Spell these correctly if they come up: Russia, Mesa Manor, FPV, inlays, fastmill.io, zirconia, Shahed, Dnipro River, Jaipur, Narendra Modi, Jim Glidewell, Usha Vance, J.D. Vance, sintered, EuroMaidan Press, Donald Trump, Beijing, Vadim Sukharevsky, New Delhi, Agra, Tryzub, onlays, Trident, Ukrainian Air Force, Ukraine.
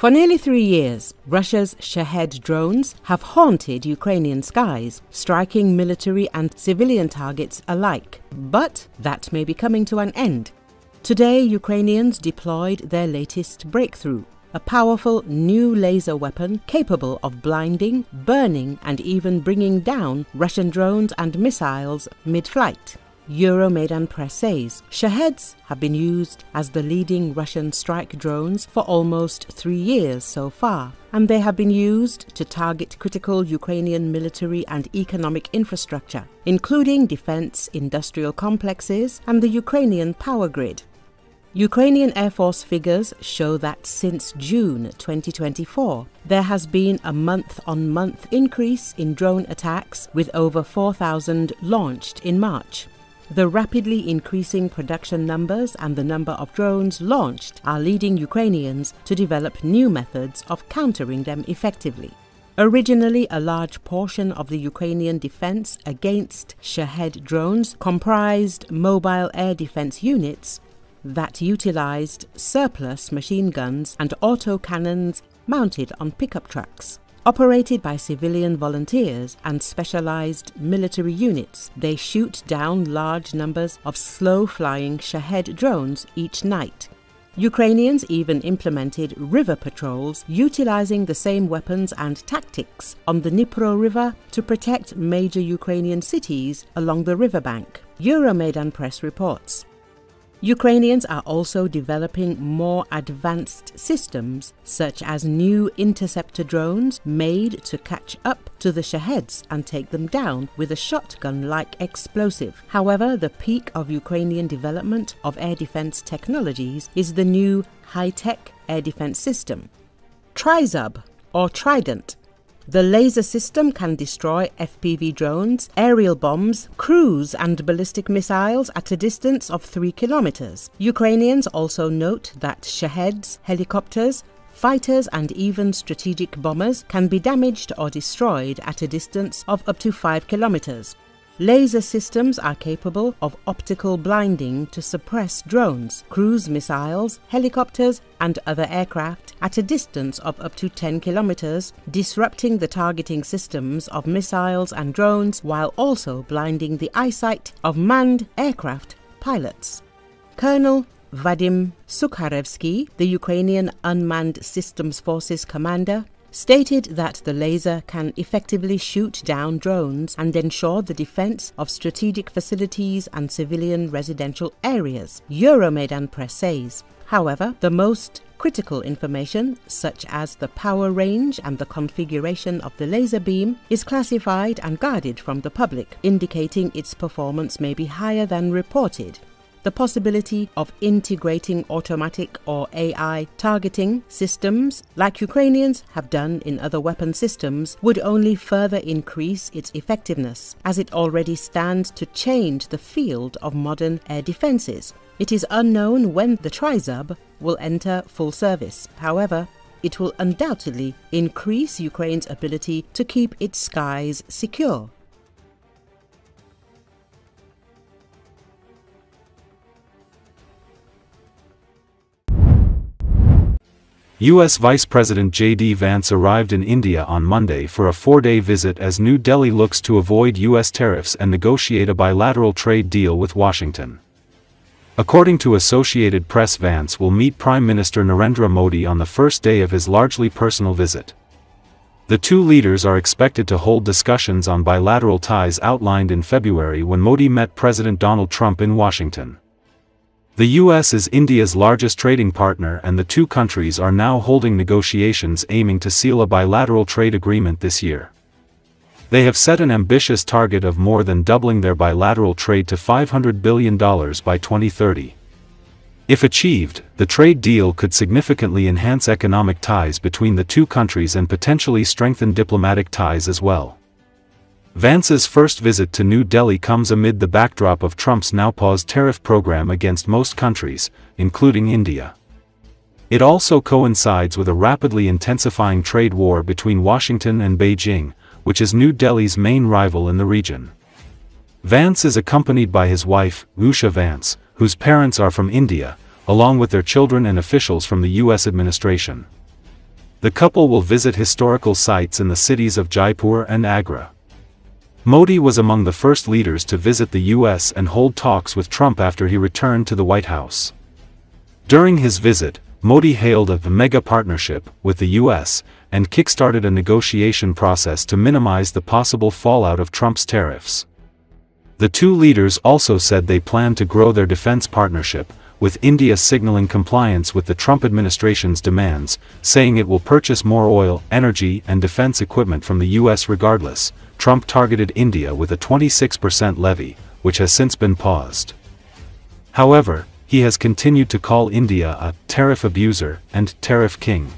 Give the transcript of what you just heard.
For nearly 3 years, Russia's Shahed drones have haunted Ukrainian skies, striking military and civilian targets alike. But that may be coming to an end. Today, Ukrainians deployed their latest breakthrough, a powerful new laser weapon capable of blinding, burning and even bringing down Russian drones and missiles mid-flight. EuroMaidan Press says Shaheds have been used as the leading Russian strike drones for almost 3 years so far, and they have been used to target critical Ukrainian military and economic infrastructure, including defense industrial complexes and the Ukrainian power grid. Ukrainian Air Force figures show that since June 2024, there has been a month-on-month increase in drone attacks, with over 4,000 launched in March. The rapidly increasing production numbers and the number of drones launched are leading Ukrainians to develop new methods of countering them effectively. Originally, a large portion of the Ukrainian defense against Shahed drones comprised mobile air defense units that utilized surplus machine guns and autocannons mounted on pickup trucks. Operated by civilian volunteers and specialized military units, they shoot down large numbers of slow-flying Shahed drones each night. Ukrainians even implemented river patrols, utilizing the same weapons and tactics on the Dnipro River to protect major Ukrainian cities along the riverbank, EuroMaidan Press reports. Ukrainians are also developing more advanced systems, such as new interceptor drones made to catch up to the Shaheds and take them down with a shotgun-like explosive. However, the peak of Ukrainian development of air defense technologies is the new high-tech air defense system, Tryzub or Trident. The laser system can destroy FPV drones, aerial bombs, cruise and ballistic missiles at a distance of 3 kilometers. Ukrainians also note that Shaheds, helicopters, fighters and even strategic bombers can be damaged or destroyed at a distance of up to 5 kilometers. Laser systems are capable of optical blinding to suppress drones, cruise missiles, helicopters and other aircraft at a distance of up to 10 kilometers, disrupting the targeting systems of missiles and drones while also blinding the eyesight of manned aircraft pilots. Colonel Vadim Sukharevsky, the Ukrainian Unmanned Systems Forces commander, stated that the laser can effectively shoot down drones and ensure the defense of strategic facilities and civilian residential areas, EuroMaidan Press says. However, the most critical information, such as the power range and the configuration of the laser beam, is classified and guarded from the public, indicating its performance may be higher than reported. The possibility of integrating automatic or AI targeting systems, like Ukrainians have done in other weapon systems, would only further increase its effectiveness, as it already stands to change the field of modern air defenses. It is unknown when the Tryzub will enter full service. However, it will undoubtedly increase Ukraine's ability to keep its skies secure. U.S. Vice President J.D. Vance arrived in India on Monday for a 4-day visit as New Delhi looks to avoid U.S. tariffs and negotiate a bilateral trade deal with Washington. According to Associated Press, Vance will meet Prime Minister Narendra Modi on the first day of his largely personal visit. The two leaders are expected to hold discussions on bilateral ties outlined in February when Modi met President Donald Trump in Washington. The U.S. is India's largest trading partner, and the two countries are now holding negotiations aiming to seal a bilateral trade agreement this year. They have set an ambitious target of more than doubling their bilateral trade to $500 billion by 2030. If achieved, the trade deal could significantly enhance economic ties between the two countries and potentially strengthen diplomatic ties as well. Vance's first visit to New Delhi comes amid the backdrop of Trump's now-paused tariff program against most countries, including India. It also coincides with a rapidly intensifying trade war between Washington and Beijing, which is New Delhi's main rival in the region. Vance is accompanied by his wife, Usha Vance, whose parents are from India, along with their children and officials from the U.S. administration. the couple will visit historical sites in the cities of Jaipur and Agra. Modi was among the first leaders to visit the US and hold talks with Trump after he returned to the White House. During his visit, Modi hailed a mega partnership with the US and kick-started a negotiation process to minimize the possible fallout of Trump's tariffs. The two leaders also said they plan to grow their defense partnership, with India signaling compliance with the Trump administration's demands, saying it will purchase more oil, energy and defense equipment from the US regardless. Trump targeted India with a 26% levy, which has since been paused. However, he has continued to call India a tariff abuser and tariff king.